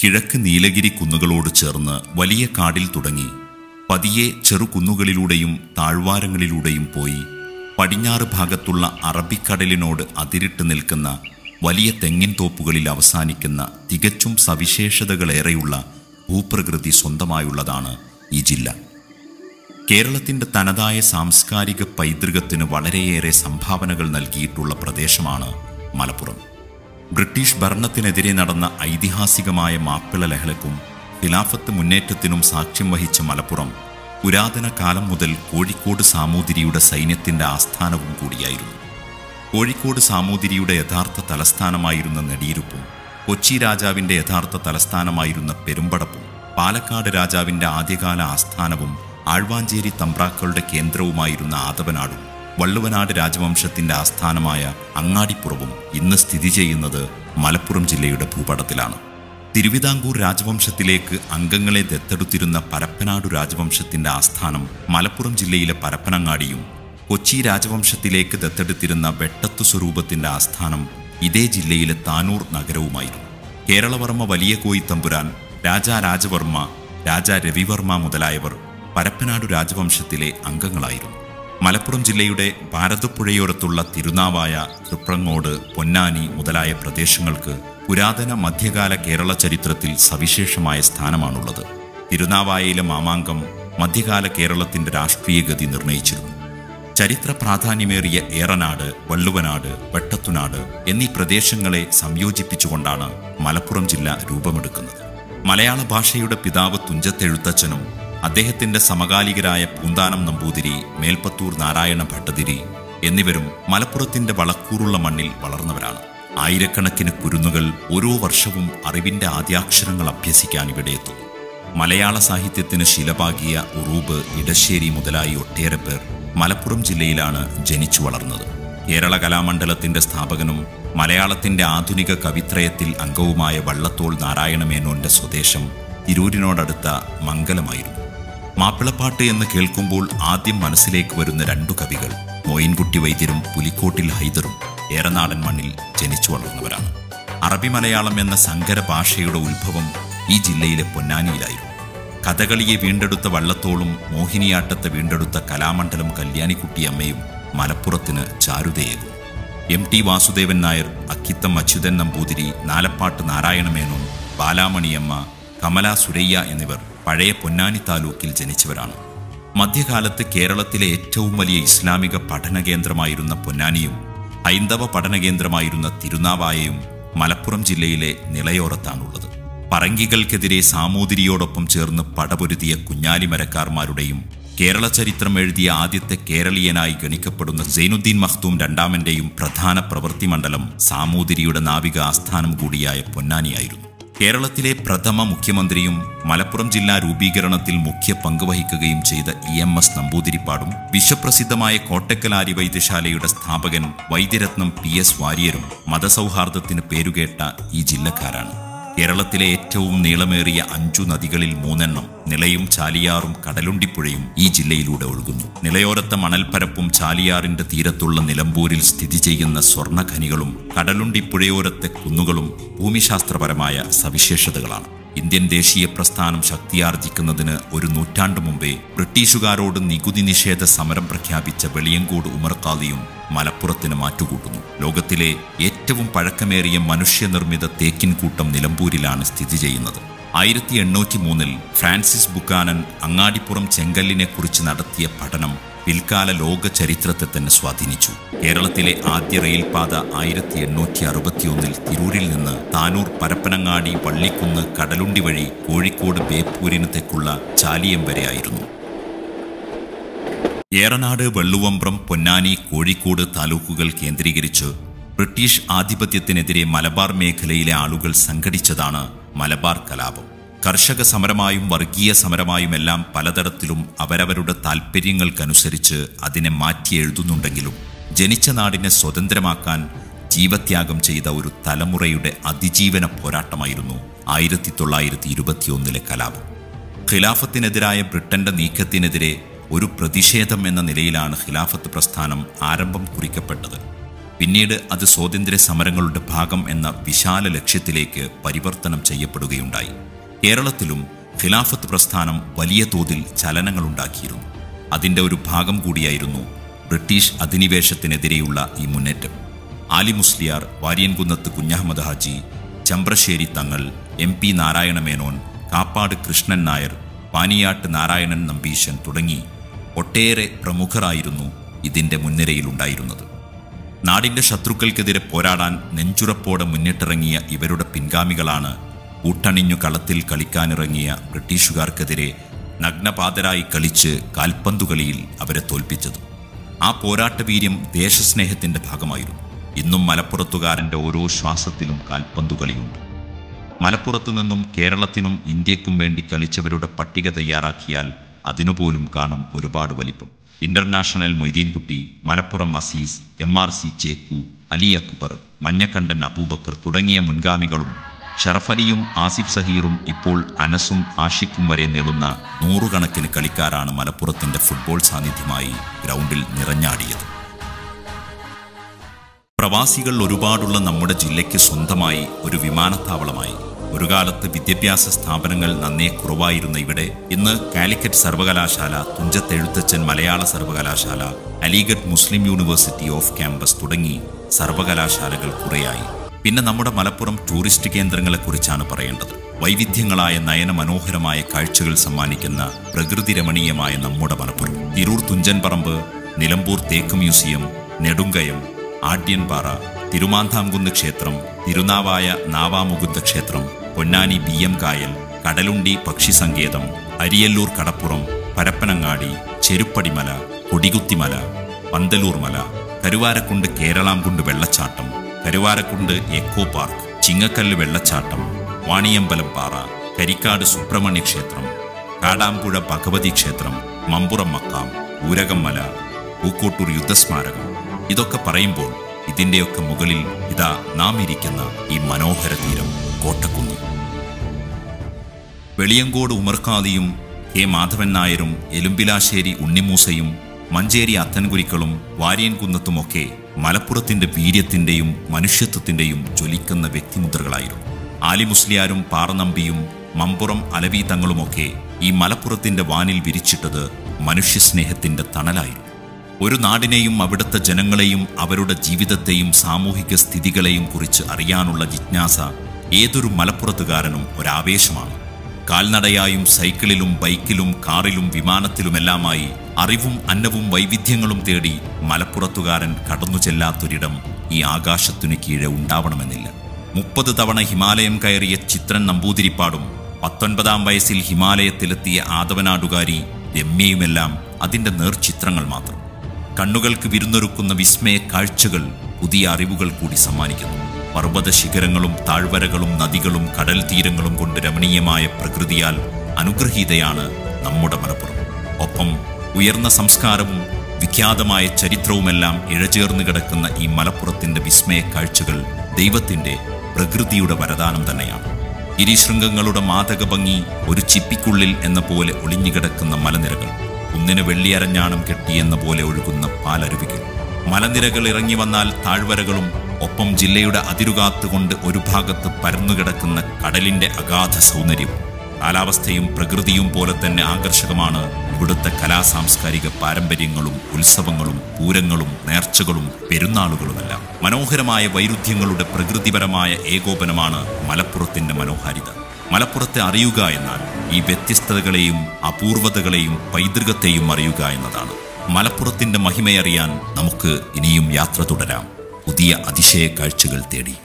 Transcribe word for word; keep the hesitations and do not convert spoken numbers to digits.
കിഴക്ക് നീലഗിരി കുന്നുകളോട് ചേർന്ന് വലിയ കാടിൽ തുടങ്ങി പതിയെ ചെറുകുന്നുകളിലൂടെയും താഴ്വാരങ്ങളിലൂടെയും പോയി പടിഞ്ഞാറ് ഭാഗത്തുള്ള അറബിക്കടലിനോട് അതിരിട്ട് നിൽക്കുന്ന വലിയ തെങ്ങിൻ തോപ്പുകളിൽ അവസാനിക്കുന്ന തികച്ചും സവിശേഷതകളേറെയുള്ള ഭൂപ്രകൃതി സ്വന്തമായുള്ളതാണ് ഈ ജില്ല. കേരളത്തിൻ്റെ തനതായ സാംസ്കാരിക പൈതൃകത്തിന് വളരെയേറെ സംഭാവനകൾ നൽകിയിട്ടുള്ള പ്രദേശമാണ് മലപ്പുറം. ബ്രിട്ടീഷ് ഭരണത്തിനെതിരെ നടന്ന ഐതിഹാസികമായ മാപ്പിള ലഹളക്കും ഖിലാഫത്ത് മുന്നേറ്റത്തിനും സാക്ഷ്യം വഹിച്ച മലപ്പുറം പുരാതന കാലം മുതൽ കോഴിക്കോട് സാമൂതിരിയുടെ സൈന്യത്തിൻ്റെ ആസ്ഥാനവും കൂടിയായിരുന്നു. കോഴിക്കോട് സാമൂതിരിയുടെ യഥാർത്ഥ തലസ്ഥാനമായിരുന്ന നെടിയിരുപ്പും കൊച്ചി രാജാവിൻ്റെ യഥാർത്ഥ തലസ്ഥാനമായിരുന്ന പെരുമ്പടപ്പും പാലക്കാട് രാജാവിൻ്റെ ആദ്യകാല ആസ്ഥാനവും ആഴ്വാഞ്ചേരി തമ്പ്രാക്കളുടെ കേന്ദ്രവുമായിരുന്ന ആദവനാടും വള്ളുവനാട് രാജവംശത്തിൻ്റെ ആസ്ഥാനമായ അങ്ങാടിപ്പുറവും ഇന്ന് സ്ഥിതി ചെയ്യുന്നത് മലപ്പുറം ജില്ലയുടെ ഭൂപടത്തിലാണ്. തിരുവിതാംകൂർ രാജവംശത്തിലേക്ക് അംഗങ്ങളെ ദത്തെടുത്തിരുന്ന പരപ്പനാടു രാജവംശത്തിൻ്റെ ആസ്ഥാനം മലപ്പുറം ജില്ലയിലെ പരപ്പനങ്ങാടിയും കൊച്ചി രാജവംശത്തിലേക്ക് ദത്തെടുത്തിരുന്ന വെട്ടത്തു സ്വരൂപത്തിൻ്റെ ആസ്ഥാനം ഇതേ ജില്ലയിലെ താനൂർ നഗരവുമായിരുന്നു. കേരളവർമ്മ വലിയ കോയി തമ്പുരാൻ, രാജാ രാജവർമ്മ, രാജാ രവിവർമ്മ മുതലായവർ പരപ്പനാടു രാജവംശത്തിലെ അംഗങ്ങളായിരുന്നു. മലപ്പുറം ജില്ലയുടെ ഭാരതപ്പുഴയോരത്തുള്ള തിരുനാവായ, തൃപ്രങ്ങോട്, പൊന്നാനി മുതലായ പ്രദേശങ്ങൾക്ക് പുരാതന മധ്യകാല കേരള ചരിത്രത്തിൽ സവിശേഷമായ സ്ഥാനമാണുള്ളത്. തിരുനാവായയിലെ മാമാങ്കം മധ്യകാല കേരളത്തിൻ്റെ രാഷ്ട്രീയ ഗതി നിർണയിച്ചിരുന്നു. ചരിത്ര പ്രാധാന്യമേറിയ ഏറനാട്, വള്ളുവനാട്, വെട്ടത്തുനാട് എന്നീ പ്രദേശങ്ങളെ സംയോജിപ്പിച്ചുകൊണ്ടാണ് മലപ്പുറം ജില്ല രൂപമെടുക്കുന്നത്. മലയാള ഭാഷയുടെ പിതാവ് തുഞ്ചത്തെഴുത്തച്ഛനും അദ്ദേഹത്തിൻ്റെ സമകാലികരായ പൂന്താനം നമ്പൂതിരി, മേൽപ്പത്തൂർ നാരായണ ഭട്ടതിരി എന്നിവരും മലപ്പുറത്തിൻ്റെ വളക്കൂറുള്ള മണ്ണിൽ വളർന്നവരാണ്. ആയിരക്കണക്കിന് കുരുന്നുകൾ ഓരോ വർഷവും അറിവിൻ്റെ ആദ്യാക്ഷരങ്ങൾ അഭ്യസിക്കാൻ ഇവിടെയെത്തും. മലയാള സാഹിത്യത്തിന് ശിലപാകിയ ഉറൂബ്, ഇടശ്ശേരി മുതലായി ഒട്ടേറെ പേർ മലപ്പുറം ജില്ലയിലാണ് ജനിച്ചു വളർന്നത്. കേരള കലാമണ്ഡലത്തിൻ്റെ സ്ഥാപകനും മലയാളത്തിൻ്റെ ആധുനിക കവിത്രയത്തിൽ അംഗവുമായ വള്ളത്തോൾ നാരായണമേനോൻ്റെ സ്വദേശം തിരൂരിനോടടുത്ത മംഗലമായിരുന്നു. മാപ്പിളപ്പാട്ട് എന്ന് കേൾക്കുമ്പോൾ ആദ്യം മനസ്സിലേക്ക് വരുന്ന രണ്ടു കവികൾ മോയിൻകുട്ടി വൈദ്യരും പുലിക്കോട്ടിൽ ഹൈദറും ഏറനാടൻ മണ്ണിൽ ജനിച്ചു വളർന്നവരാണ്. അറബി മലയാളം എന്ന സങ്കര ഭാഷയുടെ ഉത്ഭവം ഈ ജില്ലയിലെ പൊന്നാനിയിലായിരുന്നു. കഥകളിയെ വീണ്ടെടുത്ത വള്ളത്തോളും മോഹിനിയാട്ടത്തെ വീണ്ടെടുത്ത കലാമണ്ഡലം കല്യാണിക്കുട്ടിയമ്മയും മലപ്പുറത്തിന് ചാരുതയേകും. എം ടി വാസുദേവൻ നായർ, അക്കിത്തം അച്യുതൻ നമ്പൂതിരി, നാലപ്പാട്ട് നാരായണമേനോൻ, ബാലാമണിയമ്മ, കമല സുരയ്യ എന്നിവർ പഴയ പൊന്നാനി താലൂക്കിൽ ജനിച്ചവരാണ്. മധ്യകാലത്ത് കേരളത്തിലെ ഏറ്റവും വലിയ ഇസ്ലാമിക പഠന കേന്ദ്രമായിരുന്ന പൊന്നാനിയും ഹൈന്ദവ പഠന കേന്ദ്രമായിരുന്ന തിരുനാവായയും മലപ്പുറം ജില്ലയിലെ നിളയോരത്താണുള്ളത്. പറങ്കികൾക്കെതിരെ സാമൂതിരിയോടൊപ്പം ചേർന്ന് പടപൊരുതിയ കുഞ്ഞാലിമരക്കാർമാരുടെയും കേരള ചരിത്രം എഴുതിയ ആദ്യത്തെ കേരളീയനായി ഗണിക്കപ്പെടുന്ന സൈനുദ്ദീൻ മഖ്ദൂം രണ്ടാമൻ്റെയും പ്രധാന പ്രവൃത്തി മണ്ഡലം സാമൂതിരിയുടെ നാവിക ആസ്ഥാനം കൂടിയായ പൊന്നാനിയായിരുന്നു. കേരളത്തിലെ പ്രഥമ മുഖ്യമന്ത്രിയും മലപ്പുറം ജില്ലാ രൂപീകരണത്തിൽ മുഖ്യ പങ്കുവഹിക്കുകയും ചെയ്ത ഇ എം എസ് നമ്പൂതിരിപ്പാടും വിശ്വപ്രസിദ്ധമായ കോട്ടക്കലാരി വൈദ്യശാലയുടെ സ്ഥാപകൻ വൈദ്യരത്നം പി എസ് വാര്യരും മതസൗഹാർദ്ദത്തിന് പേരുകേട്ട ഈ ജില്ലക്കാരാണ്. കേരളത്തിലെ ഏറ്റവും നീളമേറിയ അഞ്ചു നദികളിൽ മൂന്നെണ്ണം നിളയും ചാലിയാറും കടലുണ്ടിപ്പുഴയും ഈ ജില്ലയിലൂടെ ഒഴുകുന്നു. നിളയോരത്തെ മണൽപ്പരപ്പും ചാലിയാറിന്റെ തീരത്തുള്ള നിലമ്പൂരിൽ സ്ഥിതി ചെയ്യുന്ന സ്വർണ്ണഖനികളും കടലുണ്ടിപ്പുഴയോരത്തെ കുന്നുകളും ഭൂമിശാസ്ത്രപരമായ സവിശേഷതകളാണ്. ഇന്ത്യൻ ദേശീയ പ്രസ്ഥാനം ശക്തിയാർജിക്കുന്നതിന് ഒരു നൂറ്റാണ്ടു മുമ്പേ ബ്രിട്ടീഷുകാരോട് നികുതി നിഷേധ സമരം പ്രഖ്യാപിച്ച വെളിയങ്കോട് ഉമർ ഖാദിയും മലപ്പുറത്തിന് മാറ്റുകൂട്ടുന്നു. ലോകത്തിലെ ഏറ്റവും പഴക്കമേറിയ മനുഷ്യനിർമ്മിത തേക്കിൻകൂട്ടം നിലമ്പൂരിലാണ് സ്ഥിതി ചെയ്യുന്നത്. ആയിരത്തി എണ്ണൂറ്റി മൂന്നിൽ ഫ്രാൻസിസ് ബുക്കാനൻ അങ്ങാടിപ്പുറം ചെങ്കല്ലിനെക്കുറിച്ച് നടത്തിയ പഠനം പിൽക്കാല ലോക ചരിത്രത്തെ തന്നെ സ്വാധീനിച്ചു. കേരളത്തിലെ ആദ്യ റെയിൽപാത ആയിരത്തി എണ്ണൂറ്റി അറുപത്തിയൊന്നിൽ തിരൂരിൽ നിന്ന് താനൂർ, പരപ്പനങ്ങാടി, പള്ളിക്കുന്ന്, കടലുണ്ടി വഴി കോഴിക്കോട് ബേപ്പൂരിന് തെക്കുള്ള ചാലിയം വരെയായിരുന്നു. ഏറനാട്, വെള്ളുവമ്പ്രം, പൊന്നാനി, കോഴിക്കോട് താലൂക്കുകൾ കേന്ദ്രീകരിച്ച് ബ്രിട്ടീഷ് ആധിപത്യത്തിനെതിരെ മലബാർ മേഖലയിലെ ആളുകൾ സംഘടിച്ചതാണ് മലബാർ കലാപം. കർഷക സമരമായും വർഗീയ സമരമായുമെല്ലാം പലതരത്തിലും അവരവരുടെ താൽപ്പര്യങ്ങൾക്കനുസരിച്ച് അതിനെ മാറ്റിയെഴുതുന്നുണ്ടെങ്കിലും ജനിച്ച നാടിനെ സ്വതന്ത്രമാക്കാൻ ജീവത്യാഗം ചെയ്ത ഒരു തലമുറയുടെ അതിജീവന പോരാട്ടമായിരുന്നു ആയിരത്തി തൊള്ളായിരത്തി ഇരുപത്തിയൊന്നിലെ കലാപം. ഖിലാഫത്തിനെതിരായ ബ്രിട്ടന്റെ നീക്കത്തിനെതിരെ ഒരു പ്രതിഷേധം എന്ന നിലയിലാണ് ഖിലാഫത്ത് പ്രസ്ഥാനം ആരംഭം കുറിക്കപ്പെട്ടത്. പിന്നീട് അത് സ്വാതന്ത്ര്യ സമരങ്ങളുടെ ഭാഗം എന്ന വിശാല ലക്ഷ്യത്തിലേക്ക് പരിവർത്തനം ചെയ്യപ്പെടുകയുണ്ടായി. കേരളത്തിലും ഖിലാഫത്ത് പ്രസ്ഥാനം വലിയ തോതിൽ ചലനങ്ങളുണ്ടാക്കിയിരുന്നു. അതിൻ്റെ ഒരു ഭാഗം കൂടിയായിരുന്നു ബ്രിട്ടീഷ് അധിനിവേശത്തിനെതിരെയുള്ള ഈ മുന്നേറ്റം. ആലി മുസ്ല്യാർ, വാരിയൻകുന്നത്ത് കുഞ്ഞഹമ്മദ് ഹാജി, ചമ്പ്രശ്ശേരി തങ്ങൾ, എം പി നാരായണമേനോൻ, കാപ്പാട് കൃഷ്ണൻ നായർ, പാനിയാട്ട് നാരായണൻ നമ്പീശൻ തുടങ്ങി ഒട്ടേറെ പ്രമുഖരായിരുന്നു ഇതിൻ്റെ മുൻനിരയിലുണ്ടായിരുന്നത്. നാടിൻ്റെ ശത്രുക്കൾക്കെതിരെ പോരാടാൻ നെഞ്ചുറപ്പോടെ മുന്നിട്ടിറങ്ങിയ ഇവരുടെ പിൻഗാമികളാണ് ഊട്ടണിഞ്ഞു കളത്തിൽ കളിക്കാനിറങ്ങിയ ബ്രിട്ടീഷുകാർക്കെതിരെ നഗ്നപാതരായി കളിച്ച് കാൽപന്തുകളിയിൽ അവരെ തോൽപ്പിച്ചത്. ആ പോരാട്ടവീര്യം ദേശസ്നേഹത്തിൻ്റെ ഭാഗമായിരുന്നു. ഇന്നും മലപ്പുറത്തുകാരൻ്റെ ഓരോ ശ്വാസത്തിലും കാൽപന്തുകളിയുണ്ട്. മലപ്പുറത്തു നിന്നും കേരളത്തിനും ഇന്ത്യക്കും വേണ്ടി കളിച്ചവരുടെ പട്ടിക തയ്യാറാക്കിയാൽ അതിനുപോലും കാണും ഒരുപാട് വലിപ്പം. International Moideenkutty, Malappuram Aziz, M R C Chekku, Ali Akbar, Manjakkandan Aboobacker തുടങ്ങിയ മുൻഗാമികളും ഷറഫലിയും ആസിഫ് സഹീറും ഇപ്പോൾ അനസും ആഷിഖും വരെ നേടുന്ന നൂറുകണക്കിന് കളിക്കാരാണ് മലപ്പുറത്തിൻ്റെ ഫുട്ബോൾ സാന്നിധ്യമായി ഗ്രൗണ്ടിൽ നിറഞ്ഞാടിയത്. പ്രവാസികൾ ഒരുപാടുള്ള നമ്മുടെ ജില്ലയ്ക്ക് സ്വന്തമായി ഒരു വിമാനത്താവളമായി, ഒരു കാലത്ത് വിദ്യാഭ്യാസ സ്ഥാപനങ്ങൾ നന്നേ കുറവായിരുന്ന ഇവിടെ ഇന്ന് കാലിക്കറ്റ് സർവകലാശാല, തുഞ്ചത്തെഴുത്തച്ഛൻ മലയാള സർവകലാശാല, അലിഗഡ് മുസ്ലിം യൂണിവേഴ്സിറ്റി ഓഫ് ക്യാമ്പസ് തുടങ്ങി സർവകലാശാലകൾ കുറയായി. പിന്നെ നമ്മുടെ മലപ്പുറം ടൂറിസ്റ്റ് കേന്ദ്രങ്ങളെക്കുറിച്ചാണ് പറയേണ്ടത്. വൈവിധ്യങ്ങളായ നയനമനോഹരമായ കാഴ്ചകൾ സമ്മാനിക്കുന്ന പ്രകൃതി രമണീയമായ നമ്മുടെ മലപ്പുറം. തിരൂർ തുഞ്ചൻപറമ്പ്, നിലമ്പൂർ തേക്ക് മ്യൂസിയം, നെടുങ്കയം, ആഡ്യൻപാറ, തിരുമാന്താംകുന്ന് ക്ഷേത്രം, തിരുനാവായ നാവാമുകുന്ദ ക്ഷേത്രം, പൊന്നാനി ബി എം കായൽ, കടലുണ്ടി പക്ഷിസങ്കേതം, അരിയല്ലൂർ കടപ്പുറം, പരപ്പനങ്ങാടി, ചെരുപ്പടിമല, കൊടികുത്തിമല, പന്തലൂർ മല, കരുവാരക്കുണ്ട് കേരളാംകുണ്ട് വെള്ളച്ചാട്ടം, കരുവാരക്കുണ്ട് എക്കോ പാർക്ക്, ചിങ്ങക്കല്ല് വെള്ളച്ചാട്ടം, വാണിയമ്പലം പാറ, കരിക്കാട് സുബ്രഹ്മണ്യ ക്ഷേത്രം, കാടാമ്പുഴ ഭഗവതി ക്ഷേത്രം, മമ്പുറം മക്കാം, ഊരകം മല, പൂക്കോട്ടൂർ യുദ്ധസ്മാരകം. ഇതൊക്കെ പറയുമ്പോൾ ഇതിൻ്റെയൊക്കെ മുകളിൽ ഇതാ നാം ഇരിക്കുന്ന ഈ മനോഹര തീരം കോട്ടക്കുന്ന്. വെളിയങ്കോട് ഉമർഖാദിയും കെ മാധവൻ നായരും എലുമ്പിലാശ്ശേരി ഉണ്ണിമൂസയും മഞ്ചേരി അത്തൻകുരിക്കളും വാരിയൻകുന്നത്തുമൊക്കെ മലപ്പുറത്തിൻ്റെ വീര്യത്തിൻ്റെയും മനുഷ്യത്വത്തിൻ്റെയും ജ്വലിക്കുന്ന വ്യക്തിമുദ്രകളായിരുന്നു. ആലി മുസ്ലിയാരും പാറനമ്പിയും മമ്പുറം അലവി തങ്ങളുമൊക്കെ ഈ മലപ്പുറത്തിൻ്റെ വാനിൽ വിരിച്ചിട്ടത് മനുഷ്യസ്നേഹത്തിൻ്റെ തണലായിരുന്നു. ഒരു നാടിനെയും അവിടുത്തെ ജനങ്ങളെയും അവരുടെ ജീവിതത്തെയും സാമൂഹിക സ്ഥിതികളെയും കുറിച്ച് അറിയാനുള്ള ജിജ്ഞാസ ഏതൊരു മലപ്പുറത്തുകാരനും ഒരാവേശമാണ്. കാൽനടയായും സൈക്കിളിലും ബൈക്കിലും കാറിലും വിമാനത്തിലുമെല്ലാമായി അറിവും അന്നവും വൈവിധ്യങ്ങളും തേടി മലപ്പുറത്തുകാരൻ കടന്നു ചെല്ലാത്തൊരിടം ഈ ആകാശത്തിനു കീഴെ ഉണ്ടാവണമെന്നില്ല. മുപ്പത് തവണ ഹിമാലയം കയറിയ ചിത്രൻ നമ്പൂതിരിപ്പാടും പത്തൊൻപതാം വയസ്സിൽ ഹിമാലയത്തിലെത്തിയ ആദവനാടുകാരി രമ്യയുമെല്ലാം അതിൻ്റെ നേർചിത്രങ്ങൾ മാത്രം. കണ്ണുകൾക്ക് വിരുന്നൊരുക്കുന്ന വിസ്മയ കാഴ്ചകൾ പുതിയ അറിവുകൾ കൂടി സമ്മാനിക്കുന്നു. പർവ്വത ശിഖരങ്ങളും താഴ്വരകളും നദികളും കടൽ തീരങ്ങളും കൊണ്ട് രമണീയമായ പ്രകൃതിയാൽ അനുഗ്രഹീതയാണ് നമ്മുടെ മലപ്പുറം. ഒപ്പം ഉയർന്ന സംസ്കാരവും വിഖ്യാതമായ ചരിത്രവുമെല്ലാം ഇഴചേർന്ന് കിടക്കുന്ന ഈ മലപ്പുറത്തിൻ്റെ വിസ്മയ കാഴ്ചകൾ ദൈവത്തിൻ്റെ പ്രകൃതിയുടെ വരദാനം തന്നെയാണ്. ഗിരിശൃംഗങ്ങളുടെ മാതക ഭംഗി ഒരു ചിപ്പിക്കുള്ളിൽ എന്ന പോലെ ഒളിഞ്ഞുകിടക്കുന്ന മലനിരകൾ, ഒന്നിന് വെള്ളിയരഞ്ഞാണം കെട്ടിയെന്ന പോലെ ഒഴുകുന്ന പാലരുവികൾ, മലനിരകൾ ഇറങ്ങി വന്നാൽ താഴ്വരകളും ഒപ്പം ജില്ലയുടെ അതിരുകാത്തുകൊണ്ട് ഒരു ഭാഗത്ത് പരന്നുകിടക്കുന്ന കടലിൻ്റെ അഗാധ സൗന്ദര്യം. കാലാവസ്ഥയും പ്രകൃതിയും പോലെ തന്നെ ആകർഷകമാണ് ഇവിടുത്തെ കലാ സാംസ്കാരിക പാരമ്പര്യങ്ങളും ഉത്സവങ്ങളും പൂരങ്ങളും നേർച്ചകളും പെരുന്നാളുകളുമെല്ലാം. മനോഹരമായ വൈരുദ്ധ്യങ്ങളുടെ പ്രകൃതിപരമായ ഏകോപനമാണ് മലപ്പുറത്തിൻ്റെ മനോഹാരിത. മലപ്പുറത്തെ അറിയുക എന്നാൽ ഈ വ്യത്യസ്തതകളെയും അപൂർവതകളെയും പൈതൃകത്തെയും അറിയുക എന്നതാണ്. മലപ്പുറത്തിൻ്റെ മഹിമയറിയാൻ നമുക്ക് ഇനിയും യാത്ര തുടരാം, പുതിയ അതിശയ കാഴ്ചകൾ തേടി.